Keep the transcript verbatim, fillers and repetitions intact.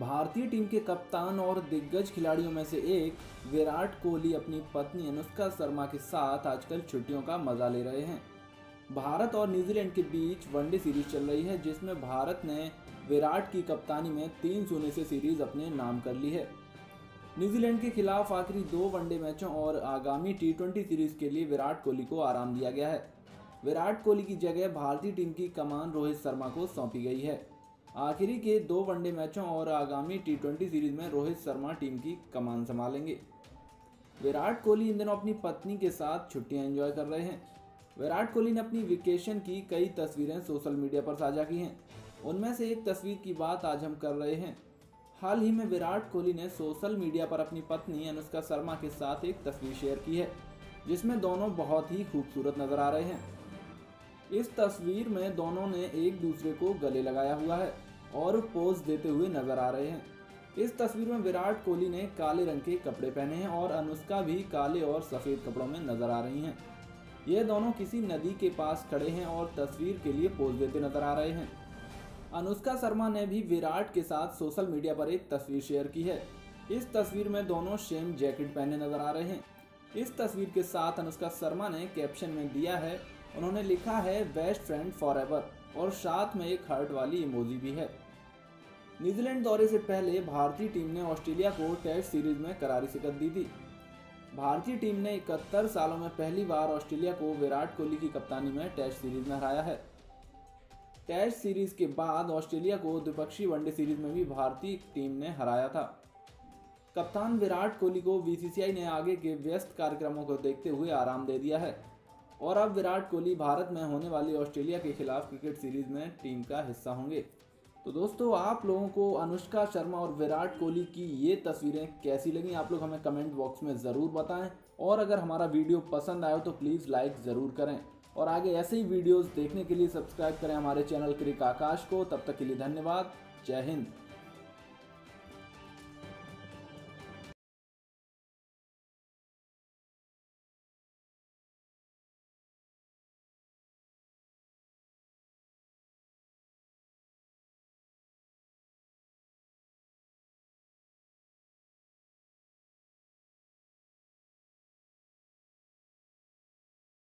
भारतीय टीम के कप्तान और दिग्गज खिलाड़ियों में से एक विराट कोहली अपनी पत्नी अनुष्का शर्मा के साथ आजकल छुट्टियों का मजा ले रहे हैं। भारत और न्यूजीलैंड के बीच वनडे सीरीज चल रही है, जिसमें भारत ने विराट की कप्तानी में तीन शून्य से सीरीज अपने नाम कर ली है। न्यूजीलैंड के खिलाफ आखिरी दो वनडे मैचों और आगामी टी ट्वेंटी सीरीज के लिए विराट कोहली को आराम दिया गया है। विराट कोहली की जगह भारतीय टीम की कमान रोहित शर्मा को सौंपी गई है। आखिरी के दो वनडे मैचों और आगामी टी ट्वेंटी सीरीज में रोहित शर्मा टीम की कमान संभालेंगे। विराट कोहली इन दिनों अपनी पत्नी के साथ छुट्टियां एंजॉय कर रहे हैं। विराट कोहली ने अपनी वेकेशन की कई तस्वीरें सोशल मीडिया पर साझा की हैं। उनमें से एक तस्वीर की बात आज हम कर रहे हैं। हाल ही में विराट कोहली ने सोशल मीडिया पर अपनी पत्नी अनुष्का शर्मा के साथ एक तस्वीर शेयर की है, जिसमें दोनों बहुत ही खूबसूरत नजर आ रहे हैं। इस तस्वीर में दोनों ने एक दूसरे को गले लगाया हुआ है और पोज देते हुए नजर आ रहे हैं। इस तस्वीर में विराट कोहली ने काले रंग के कपड़े पहने हैं और अनुष्का भी काले और सफ़ेद कपड़ों में नजर आ रही हैं। ये दोनों किसी नदी के पास खड़े हैं और तस्वीर के लिए पोज देते नजर आ रहे हैं। अनुष्का शर्मा ने भी विराट के साथ सोशल मीडिया पर एक तस्वीर शेयर की है। इस तस्वीर में दोनों सेम जैकेट पहने नजर आ रहे हैं। इस तस्वीर के साथ अनुष्का शर्मा ने कैप्शन में दिया है, उन्होंने लिखा है बेस्ट फ्रेंड फॉर एवर और साथ में एक हार्ट वाली इमोजी भी है। न्यूजीलैंड दौरे से पहले भारतीय टीम ने ऑस्ट्रेलिया को टेस्ट सीरीज में करारी शिकस्त दी थी। भारतीय टीम ने इकहत्तर सालों में पहली बार ऑस्ट्रेलिया को विराट कोहली की कप्तानी में टेस्ट सीरीज में हराया है। टेस्ट सीरीज के बाद ऑस्ट्रेलिया को द्विपक्षीय वनडे सीरीज में भी भारतीय टीम ने हराया था। कप्तान विराट कोहली को बीसीसीआई ने आगे के व्यस्त कार्यक्रमों को देखते हुए आराम दे दिया है और अब विराट कोहली भारत में होने वाली ऑस्ट्रेलिया के खिलाफ क्रिकेट सीरीज में टीम का हिस्सा होंगे। तो दोस्तों, आप लोगों को अनुष्का शर्मा और विराट कोहली की ये तस्वीरें कैसी लगी, आप लोग हमें कमेंट बॉक्स में ज़रूर बताएं। और अगर हमारा वीडियो पसंद आया तो प्लीज़ लाइक ज़रूर करें और आगे ऐसे ही वीडियोज़ देखने के लिए सब्सक्राइब करें हमारे चैनल क्रिक आकाश को। तब तक के लिए धन्यवाद। जय हिंद।